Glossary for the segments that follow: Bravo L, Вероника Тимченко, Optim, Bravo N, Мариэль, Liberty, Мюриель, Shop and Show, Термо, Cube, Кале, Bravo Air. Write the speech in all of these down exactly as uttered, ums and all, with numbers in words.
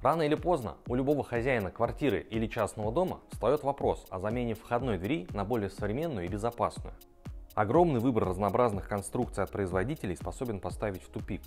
Рано или поздно у любого хозяина квартиры или частного дома встает вопрос о замене входной двери на более современную и безопасную. Огромный выбор разнообразных конструкций от производителей способен поставить в тупик.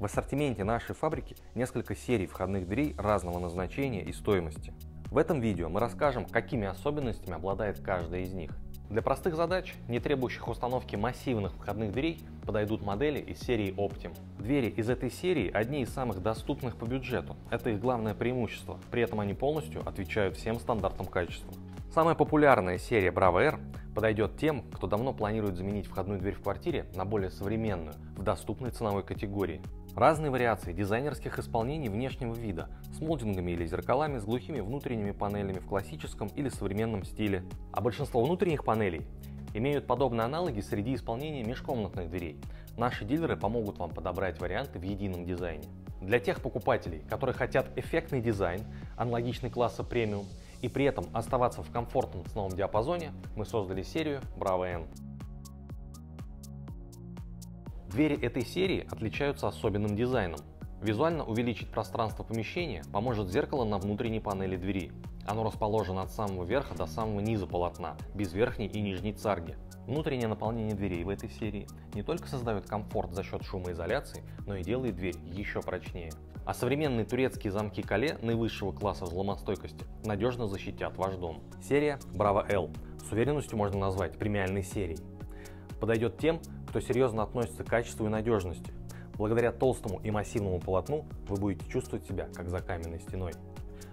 В ассортименте нашей фабрики несколько серий входных дверей разного назначения и стоимости. В этом видео мы расскажем, какими особенностями обладает каждая из них. Для простых задач, не требующих установки массивных входных дверей, подойдут модели из серии Optim. Двери из этой серии одни из самых доступных по бюджету. Это их главное преимущество, при этом они полностью отвечают всем стандартам качества. Самая популярная серия Bravo Air подойдет тем, кто давно планирует заменить входную дверь в квартире на более современную, в доступной ценовой категории. Разные вариации дизайнерских исполнений внешнего вида с молдингами или зеркалами с глухими внутренними панелями в классическом или современном стиле. А большинство внутренних панелей имеют подобные аналоги среди исполнения межкомнатных дверей. Наши дилеры помогут вам подобрать варианты в едином дизайне. Для тех покупателей, которые хотят эффектный дизайн, аналогичный класса премиум, и при этом оставаться в комфортном ценовом диапазоне, мы создали серию Bravo N. Двери этой серии отличаются особенным дизайном. Визуально увеличить пространство помещения поможет зеркало на внутренней панели двери. Оно расположено от самого верха до самого низа полотна, без верхней и нижней царги. Внутреннее наполнение дверей в этой серии не только создает комфорт за счет шумоизоляции, но и делает дверь еще прочнее. А современные турецкие замки Кале наивысшего класса взломостойкости надежно защитят ваш дом. Серия Bravo L с уверенностью можно назвать премиальной серией. Подойдет тем, кто серьезно относится к качеству и надежности. Благодаря толстому и массивному полотну вы будете чувствовать себя как за каменной стеной.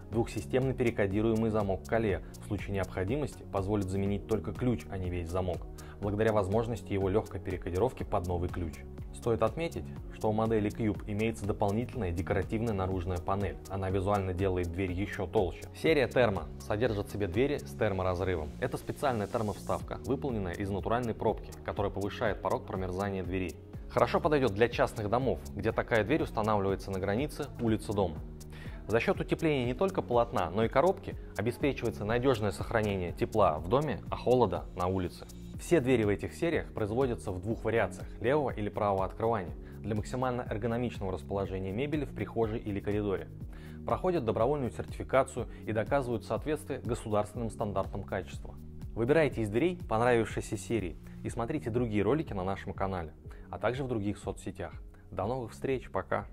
Двухсистемный перекодируемый замок Кале в случае необходимости позволит заменить только ключ, а не весь замок, благодаря возможности его легкой перекодировки под новый ключ. Стоит отметить, что у модели Cube имеется дополнительная декоративная наружная панель, она визуально делает дверь еще толще. Серия Термо содержит в себе двери с терморазрывом. Это специальная термовставка, выполненная из натуральной пробки, которая повышает порог промерзания двери. Хорошо подойдет для частных домов, где такая дверь устанавливается на границе улица-дом. За счет утепления не только полотна, но и коробки обеспечивается надежное сохранение тепла в доме, а холода на улице. Все двери в этих сериях производятся в двух вариациях – левого или правого открывания, для максимально эргономичного расположения мебели в прихожей или коридоре. Проходят добровольную сертификацию и доказывают соответствие государственным стандартам качества. Выбирайте из дверей понравившейся серии и смотрите другие ролики на нашем канале, а также в других соцсетях. До новых встреч, пока!